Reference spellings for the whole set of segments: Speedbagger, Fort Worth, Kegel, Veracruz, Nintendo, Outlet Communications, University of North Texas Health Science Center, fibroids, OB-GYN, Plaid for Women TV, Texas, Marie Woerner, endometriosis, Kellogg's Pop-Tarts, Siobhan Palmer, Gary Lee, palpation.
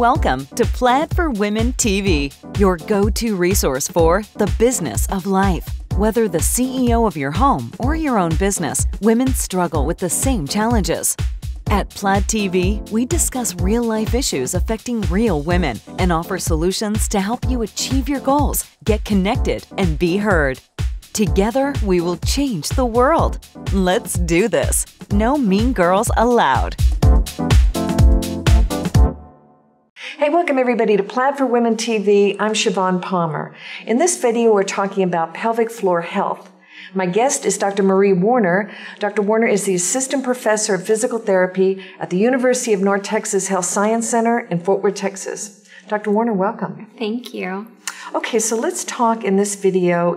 welcome to Plaid for Women TV, your go-to resource for the business of life. Whether the CEO of your home or your own business, women struggle with the same challenges. At Plaid TV, we discuss real-life issues affecting real women and offer solutions to help you achieve your goals, get connected, and be heard. Together, we will change the world. Let's do this. No mean girls allowed. Hey, welcome everybody to Plaid for Women TV. I'm Siobhan Palmer. In this video, we're talking about pelvic floor health. My guest is Dr. Marie Woerner. Dr. Woerner is the Assistant Professor of Physical Therapy at the University of North Texas Health Science Center in Fort Worth, Texas. Dr. Woerner, welcome. Thank you. Okay, so let's talk in this video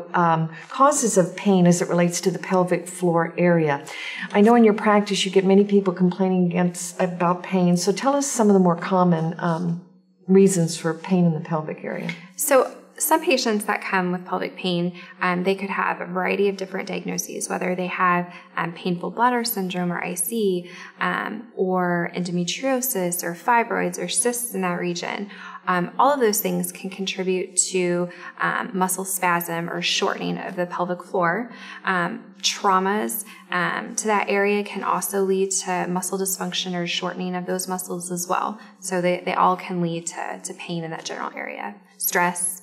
causes of pain as it relates to the pelvic floor area. I know in your practice you get many people complaining about pain, so tell us some of the more common reasons for pain in the pelvic area. So some patients that come with pelvic pain, they could have a variety of different diagnoses, whether they have painful bladder syndrome or IC, or endometriosis or fibroids or cysts in that region. All of those things can contribute to muscle spasm or shortening of the pelvic floor. Traumas to that area can also lead to muscle dysfunction or shortening of those muscles as well. So they all can lead to pain in that general area. Stress.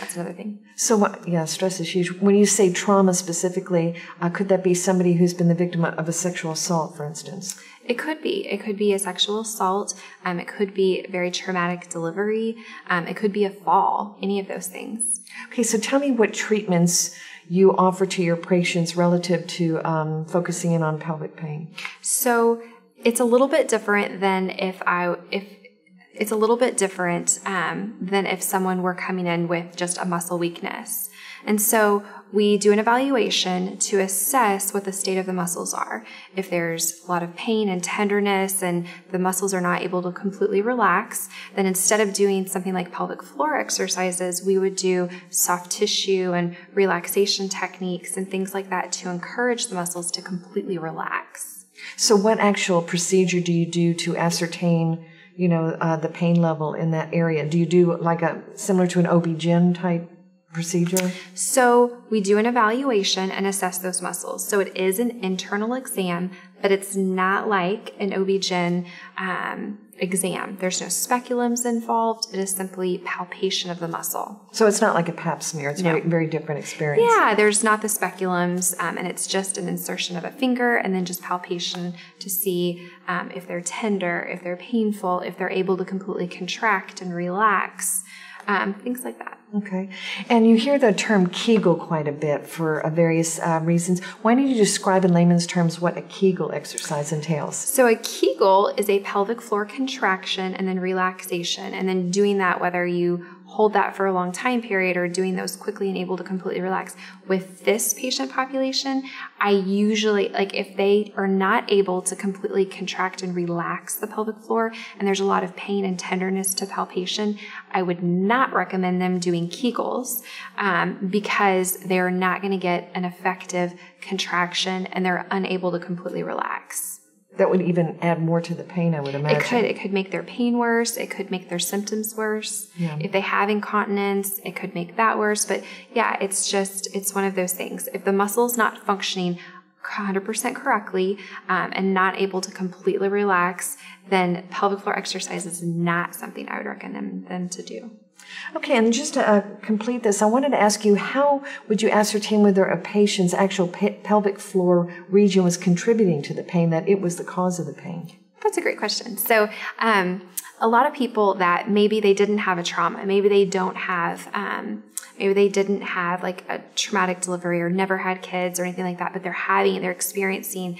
That's another thing. So, yeah, stress is huge. When you say trauma specifically, could that be somebody who's been the victim of a sexual assault, for instance? It could be. It could be a sexual assault. It could be very traumatic delivery. It could be a fall, any of those things. Okay, so tell me what treatments you offer to your patients relative to focusing in on pelvic pain. So it's a little bit different than if someone were coming in with just a muscle weakness. And so we do an evaluation to assess what the state of the muscles are. If there's a lot of pain and tenderness and the muscles are not able to completely relax, then instead of doing something like pelvic floor exercises, we would do soft tissue and relaxation techniques and things like that to encourage the muscles to completely relax. So what actual procedure do you do to ascertain the pain level in that area? Do you do like similar to an OB-GYN type procedure? So we do an evaluation and assess those muscles. So it is an internal exam, but it's not like an OB-GYN exam. There's no speculums involved. It is simply palpation of the muscle. So it's not like a pap smear. It's a very, very different experience. Yeah, there's not the speculums, and it's just an insertion of a finger and then just palpation to see if they're tender, if they're painful, if they're able to completely contract and relax. Things like that. Okay. And you hear the term Kegel quite a bit for various reasons. Why don't you describe in layman's terms what a Kegel exercise entails? So a Kegel is a pelvic floor contraction and then relaxation, and then doing that whether you hold that for a long time period or doing those quickly and able to completely relax. With this patient population, I usually, like if they are not able to completely contract and relax the pelvic floor and there's a lot of pain and tenderness to palpation, I would not recommend them doing Kegels because they're not going to get an effective contraction and they're unable to completely relax. That would even add more to the pain, I would imagine. It could make their pain worse. It could make their symptoms worse. Yeah. If they have incontinence, it could make that worse. But yeah, it's one of those things. If the muscle's not functioning 100% correctly and not able to completely relax, then pelvic floor exercise is not something I would recommend them to do. Okay, and just to complete this, I wanted to ask you, how would you ascertain whether a patient's actual pelvic floor region was contributing to the pain, that it was the cause of the pain? That's a great question. So a lot of people that maybe they didn't have a trauma, maybe they didn't have like a traumatic delivery or never had kids or anything like that, but they're experiencing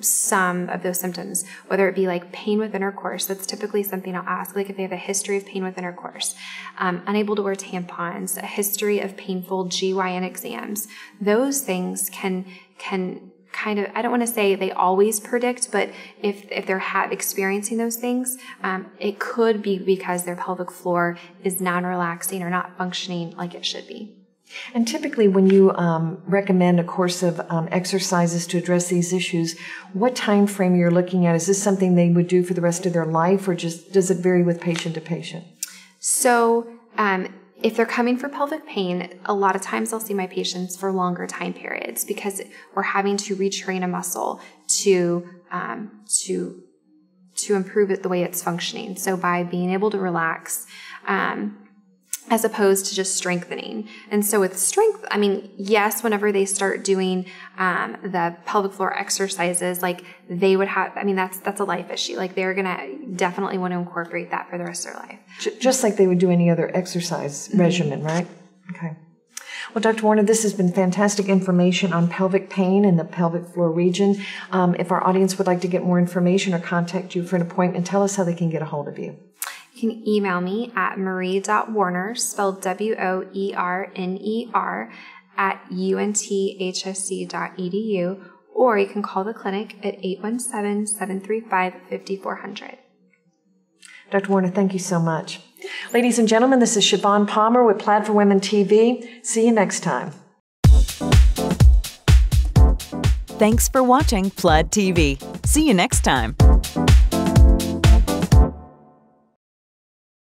some of those symptoms, whether it be like pain with intercourse. That's typically something I'll ask, like if they have a history of pain with intercourse, unable to wear tampons, a history of painful GYN exams. Those things can kind of, I don't want to say they always predict, but if they're experiencing those things, it could be because their pelvic floor is non-relaxing or not functioning like it should be. And typically when you recommend a course of exercises to address these issues, what time frame you're looking at? Is this something they would do for the rest of their life, or just does it vary with patient to patient? So if they're coming for pelvic pain, a lot of times I'll see my patients for longer time periods because we're having to retrain a muscle to improve it the way it's functioning. So by being able to relax, as opposed to just strengthening. And so with strength, I mean, yes, whenever they start doing the pelvic floor exercises, like they would have, I mean, that's a life issue. Like they're gonna definitely want to incorporate that for the rest of their life. Just like they would do any other exercise regimen, right? Okay. Well, Dr. Woerner, this has been fantastic information on pelvic pain and the pelvic floor region. If our audience would like to get more information or contact you for an appointment, tell us how they can get a hold of you. You can email me at marie.woerner, spelled W-O-E-R-N-E-R, at unthsc.edu, or you can call the clinic at 817-735-5400. Dr. Woerner, thank you so much. Ladies and gentlemen, this is Siobhan Palmer with Plaid for Women TV. See you next time. Thanks for watching Plaid TV. See you next time.